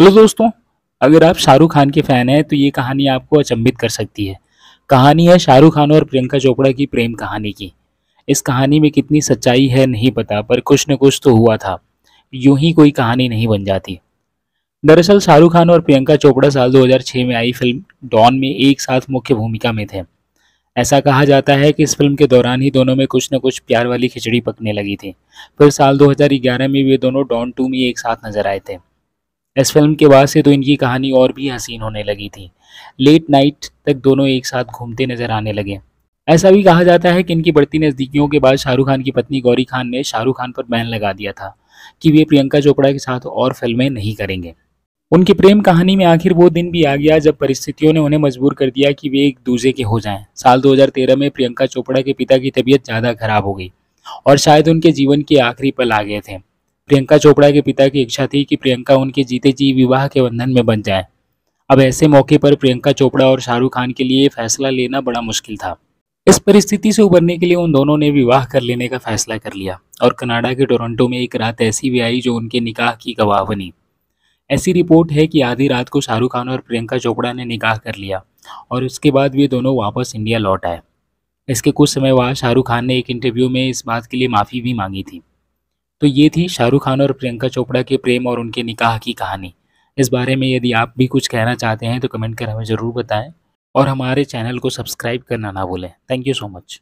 Hello दोस्तों, अगर आप शाहरुख खान के फैन हैं तो ये कहानी आपको अचंभित कर सकती है। कहानी है शाहरुख खान और प्रियंका चोपड़ा की प्रेम कहानी की। इस कहानी में कितनी सच्चाई है नहीं पता, पर कुछ न कुछ तो हुआ था। यूं ही कोई कहानी नहीं बन जाती। दरअसल शाहरुख खान और प्रियंका चोपड़ा साल 2006 में आई फिल्म डॉन में एक साथ मुख्य भूमिका में थे। ऐसा कहा जाता है कि इस फिल्म के दौरान ही दोनों में कुछ न कुछ प्यार वाली खिचड़ी पकने लगी थी। फिर साल 2011 में वे दोनों डॉन टू में एक साथ नजर आए थे। इस फिल्म के बाद से तो इनकी कहानी और भी हसीन होने लगी थी। लेट नाइट तक दोनों एक साथ घूमते नजर आने लगे। ऐसा भी कहा जाता है कि इनकी बढ़ती नज़दीकियों के बाद शाहरुख खान की पत्नी गौरी खान ने शाहरुख खान पर बैन लगा दिया था कि वे प्रियंका चोपड़ा के साथ और फिल्में नहीं करेंगे। उनकी प्रेम कहानी में आखिर वो दिन भी आ गया जब परिस्थितियों ने उन्हें मजबूर कर दिया कि वे एक दूसरे के हो जाएं। साल 2013 में प्रियंका चोपड़ा के पिता की तबीयत ज़्यादा खराब हो गई और शायद उनके जीवन के आखिरी पल आ गए थे। प्रियंका चोपड़ा के पिता की इच्छा थी कि प्रियंका उनके जीते जी विवाह के बंधन में बंध जाए। अब ऐसे मौके पर प्रियंका चोपड़ा और शाहरुख खान के लिए फैसला लेना बड़ा मुश्किल था। इस परिस्थिति से उबरने के लिए उन दोनों ने विवाह कर लेने का फैसला कर लिया और कनाडा के टोरंटो में एक रात ऐसी भी आई जो उनके निकाह की गवाह बनी। ऐसी रिपोर्ट है कि आधी रात को शाहरुख खान और प्रियंका चोपड़ा ने निकाह कर लिया और उसके बाद वे दोनों वापस इंडिया लौट आए। इसके कुछ समय बाद शाहरुख खान ने एक इंटरव्यू में इस बात के लिए माफ़ी भी मांगी थी। तो ये थी शाहरुख खान और प्रियंका चोपड़ा के प्रेम और उनके निकाह की कहानी। इस बारे में यदि आप भी कुछ कहना चाहते हैं तो कमेंट कर हमें ज़रूर बताएं और हमारे चैनल को सब्सक्राइब करना ना भूलें। Thank you so much.